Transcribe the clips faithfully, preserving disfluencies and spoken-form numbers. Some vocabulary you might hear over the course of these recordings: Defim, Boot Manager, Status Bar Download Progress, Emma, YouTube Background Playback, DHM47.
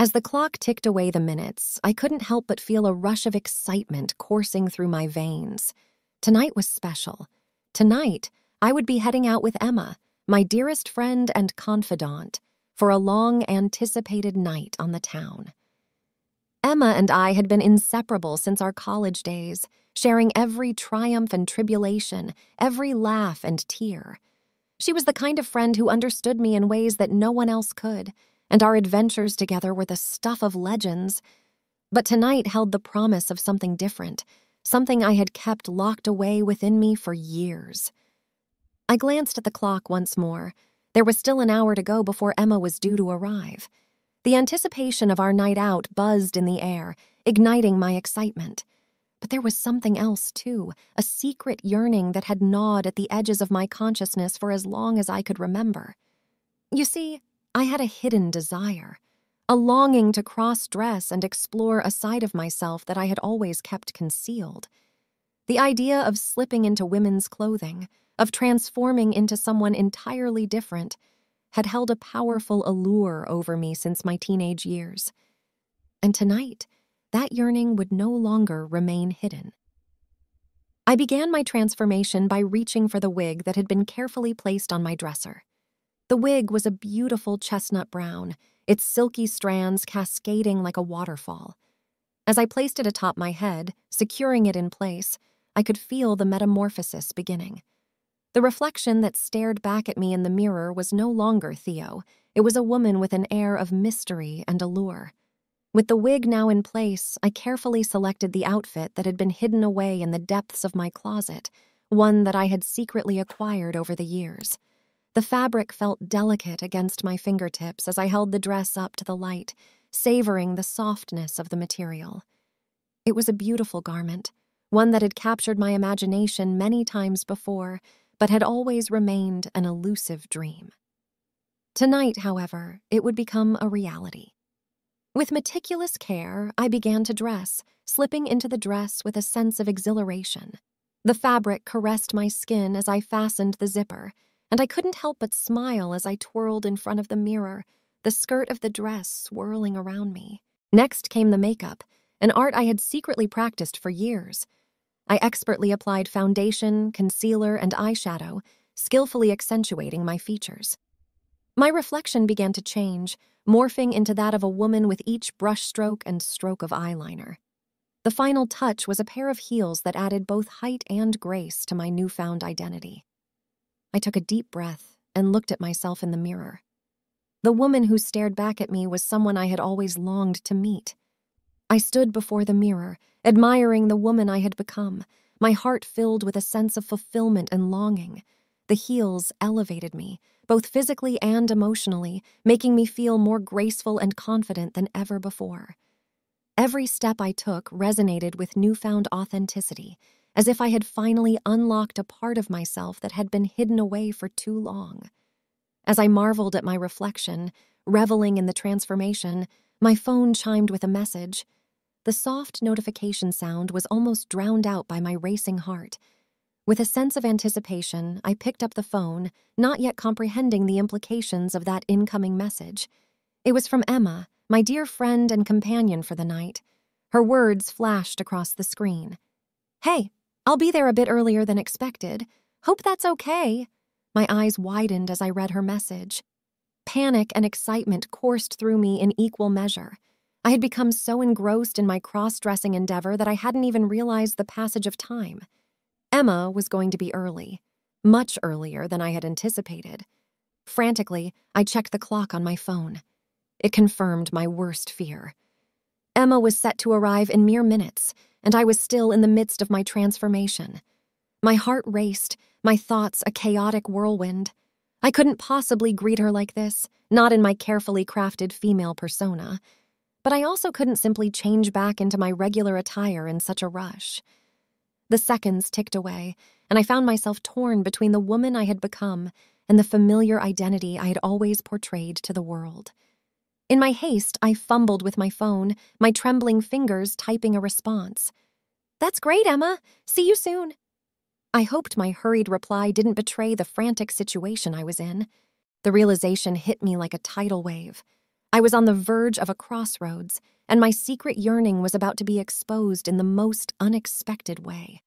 As the clock ticked away the minutes, I couldn't help but feel a rush of excitement coursing through my veins. Tonight was special. Tonight, I would be heading out with Emma, my dearest friend and confidant, for a long-anticipated night on the town. Emma and I had been inseparable since our college days, sharing every triumph and tribulation, every laugh and tear. She was the kind of friend who understood me in ways that no one else could, and our adventures together were the stuff of legends. But tonight held the promise of something different, something I had kept locked away within me for years. I glanced at the clock once more. There was still an hour to go before Emma was due to arrive. The anticipation of our night out buzzed in the air, igniting my excitement. But there was something else, too, a secret yearning that had gnawed at the edges of my consciousness for as long as I could remember. You see, I had a hidden desire, a longing to cross-dress and explore a side of myself that I had always kept concealed. The idea of slipping into women's clothing, of transforming into someone entirely different, had held a powerful allure over me since my teenage years. And tonight, that yearning would no longer remain hidden. I began my transformation by reaching for the wig that had been carefully placed on my dresser. The wig was a beautiful chestnut brown, its silky strands cascading like a waterfall. As I placed it atop my head, securing it in place, I could feel the metamorphosis beginning. The reflection that stared back at me in the mirror was no longer Theo. It was a woman with an air of mystery and allure. With the wig now in place, I carefully selected the outfit that had been hidden away in the depths of my closet, one that I had secretly acquired over the years. The fabric felt delicate against my fingertips as I held the dress up to the light, savoring the softness of the material. It was a beautiful garment, one that had captured my imagination many times before, but had always remained an elusive dream. Tonight, however, it would become a reality. With meticulous care, I began to dress, slipping into the dress with a sense of exhilaration. The fabric caressed my skin as I fastened the zipper, and I couldn't help but smile as I twirled in front of the mirror, the skirt of the dress swirling around me. Next came the makeup, an art I had secretly practiced for years. I expertly applied foundation, concealer, and eyeshadow, skillfully accentuating my features. My reflection began to change, morphing into that of a woman with each brushstroke and stroke of eyeliner. The final touch was a pair of heels that added both height and grace to my newfound identity. I took a deep breath and looked at myself in the mirror. The woman who stared back at me was someone I had always longed to meet. I stood before the mirror, admiring the woman I had become, my heart filled with a sense of fulfillment and longing. The heels elevated me, both physically and emotionally, making me feel more graceful and confident than ever before. Every step I took resonated with newfound authenticity, as if I had finally unlocked a part of myself that had been hidden away for too long. As I marveled at my reflection, reveling in the transformation, my phone chimed with a message. The soft notification sound was almost drowned out by my racing heart. With a sense of anticipation, I picked up the phone, not yet comprehending the implications of that incoming message. It was from Emma, my dear friend and companion for the night. Her words flashed across the screen. "Hey, I'll be there a bit earlier than expected. Hope that's okay." My eyes widened as I read her message. Panic and excitement coursed through me in equal measure. I had become so engrossed in my cross-dressing endeavor that I hadn't even realized the passage of time. Emma was going to be early, much earlier than I had anticipated. Frantically, I checked the clock on my phone. It confirmed my worst fear. Emma was set to arrive in mere minutes, and I was still in the midst of my transformation. My heart raced, my thoughts a chaotic whirlwind. I couldn't possibly greet her like this, not in my carefully crafted female persona. But I also couldn't simply change back into my regular attire in such a rush. The seconds ticked away, and I found myself torn between the woman I had become and the familiar identity I had always portrayed to the world. In my haste, I fumbled with my phone, my trembling fingers typing a response. "That's great, Emma. See you soon." I hoped my hurried reply didn't betray the frantic situation I was in. The realization hit me like a tidal wave. I was on the verge of a crossroads, and my secret yearning was about to be exposed in the most unexpected way.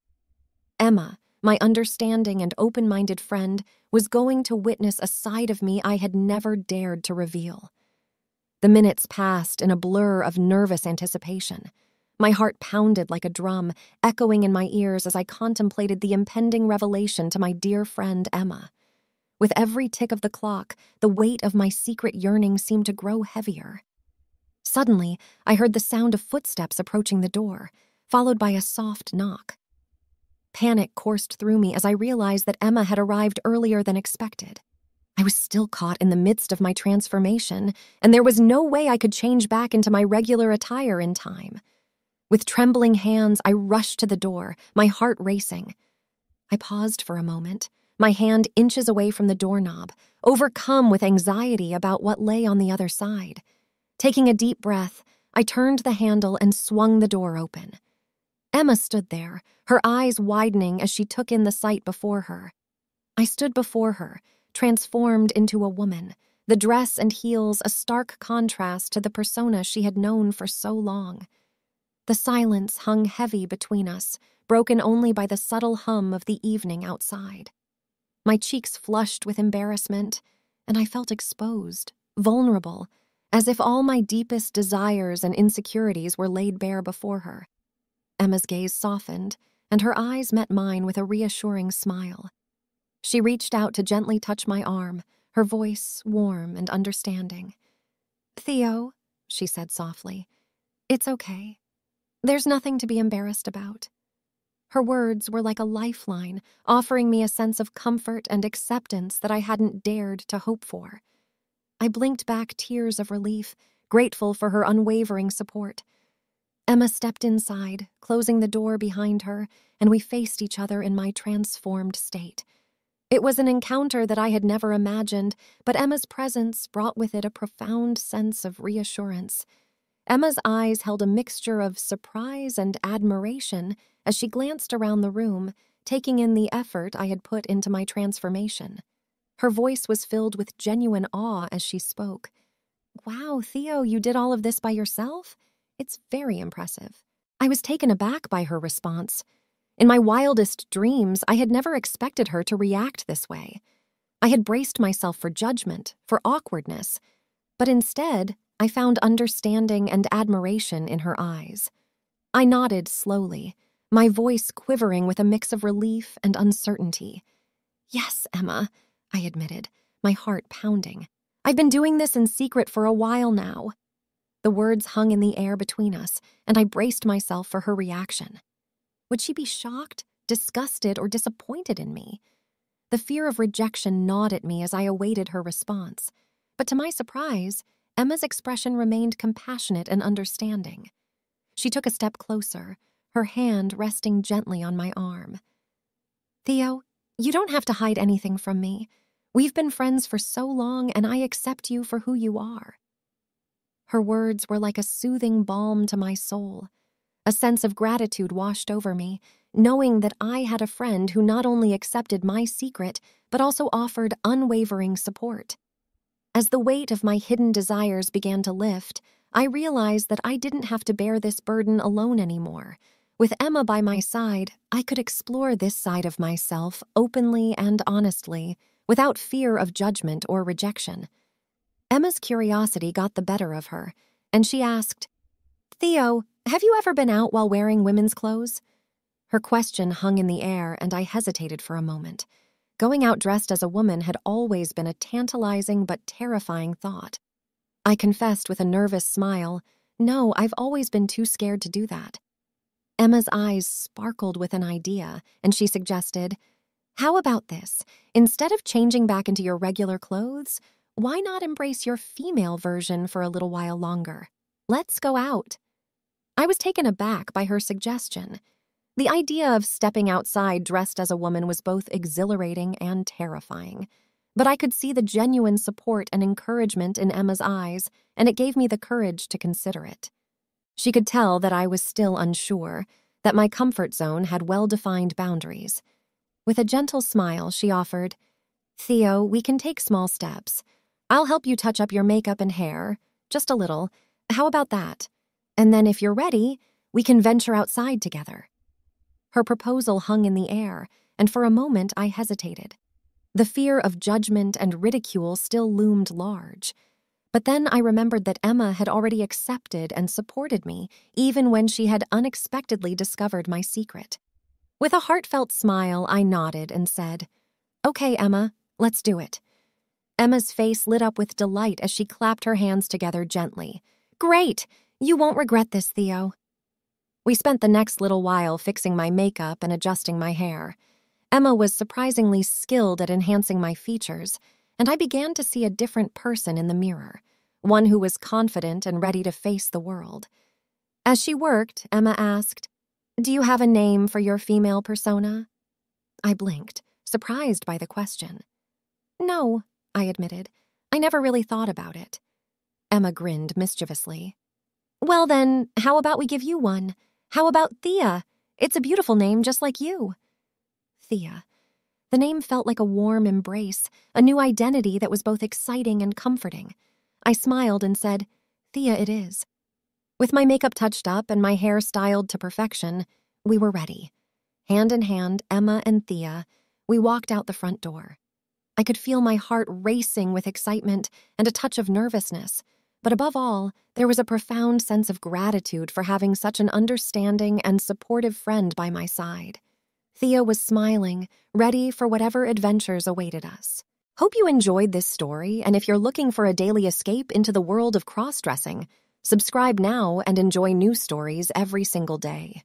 Emma, my understanding and open-minded friend, was going to witness a side of me I had never dared to reveal. The minutes passed in a blur of nervous anticipation. My heart pounded like a drum, echoing in my ears as I contemplated the impending revelation to my dear friend Emma. With every tick of the clock, the weight of my secret yearning seemed to grow heavier. Suddenly, I heard the sound of footsteps approaching the door, followed by a soft knock. Panic coursed through me as I realized that Emma had arrived earlier than expected. I was still caught in the midst of my transformation, and there was no way I could change back into my regular attire in time. With trembling hands, I rushed to the door, my heart racing. I paused for a moment, my hand inches away from the doorknob, overcome with anxiety about what lay on the other side. Taking a deep breath, I turned the handle and swung the door open. Emma stood there, her eyes widening as she took in the sight before her. I stood before her, transformed into a woman, the dress and heels a stark contrast to the persona she had known for so long. The silence hung heavy between us, broken only by the subtle hum of the evening outside. My cheeks flushed with embarrassment, and I felt exposed, vulnerable, as if all my deepest desires and insecurities were laid bare before her. Emma's gaze softened, and her eyes met mine with a reassuring smile. She reached out to gently touch my arm, her voice warm and understanding. "Theo," she said softly, "it's okay. There's nothing to be embarrassed about." Her words were like a lifeline, offering me a sense of comfort and acceptance that I hadn't dared to hope for. I blinked back tears of relief, grateful for her unwavering support. Emma stepped inside, closing the door behind her, and we faced each other in my transformed state. It was an encounter that I had never imagined, but Emma's presence brought with it a profound sense of reassurance. Emma's eyes held a mixture of surprise and admiration as she glanced around the room, taking in the effort I had put into my transformation. Her voice was filled with genuine awe as she spoke. "Wow, Theo, you did all of this by yourself? It's very impressive." I was taken aback by her response. In my wildest dreams, I had never expected her to react this way. I had braced myself for judgment, for awkwardness, but instead, I found understanding and admiration in her eyes. I nodded slowly, my voice quivering with a mix of relief and uncertainty. "Yes, Emma," I admitted, my heart pounding. "I've been doing this in secret for a while now." The words hung in the air between us, and I braced myself for her reaction. Would she be shocked, disgusted, or disappointed in me? The fear of rejection gnawed at me as I awaited her response, but to my surprise, Emma's expression remained compassionate and understanding. She took a step closer, her hand resting gently on my arm. "Theo, you don't have to hide anything from me. We've been friends for so long, and I accept you for who you are." Her words were like a soothing balm to my soul. A sense of gratitude washed over me, knowing that I had a friend who not only accepted my secret, but also offered unwavering support. As the weight of my hidden desires began to lift, I realized that I didn't have to bear this burden alone anymore. With Emma by my side, I could explore this side of myself openly and honestly, without fear of judgment or rejection. Emma's curiosity got the better of her, and she asked, "Theo, have you ever been out while wearing women's clothes?" Her question hung in the air, and I hesitated for a moment. Going out dressed as a woman had always been a tantalizing but terrifying thought. I confessed with a nervous smile, "No, I've always been too scared to do that." Emma's eyes sparkled with an idea, and she suggested, "How about this? Instead of changing back into your regular clothes, why not embrace your female version for a little while longer? Let's go out." I was taken aback by her suggestion. The idea of stepping outside dressed as a woman was both exhilarating and terrifying, but I could see the genuine support and encouragement in Emma's eyes, and it gave me the courage to consider it. She could tell that I was still unsure, that my comfort zone had well-defined boundaries. With a gentle smile, she offered, "Theo, we can take small steps. I'll help you touch up your makeup and hair. just a little. How about that? And then if you're ready, we can venture outside together." Her proposal hung in the air, and for a moment I hesitated. The fear of judgment and ridicule still loomed large. But then I remembered that Emma had already accepted and supported me, even when she had unexpectedly discovered my secret. With a heartfelt smile, I nodded and said, "Okay, Emma, let's do it." Emma's face lit up with delight as she clapped her hands together gently. "Great! You won't regret this, Theo." We spent the next little while fixing my makeup and adjusting my hair. Emma was surprisingly skilled at enhancing my features, and I began to see a different person in the mirror, one who was confident and ready to face the world. As she worked, Emma asked, "Do you have a name for your female persona?" I blinked, surprised by the question. "No," I admitted. "I never really thought about it." Emma grinned mischievously. "Well then, how about we give you one? How about Thea? It's a beautiful name just like you." Thea. The name felt like a warm embrace, a new identity that was both exciting and comforting. I smiled and said, "Thea it is." With my makeup touched up and my hair styled to perfection, we were ready. Hand in hand, Emma and Thea, we walked out the front door. I could feel my heart racing with excitement and a touch of nervousness, but above all, there was a profound sense of gratitude for having such an understanding and supportive friend by my side. Thea was smiling, ready for whatever adventures awaited us. Hope you enjoyed this story, and if you're looking for a daily escape into the world of cross-dressing, subscribe now and enjoy new stories every single day.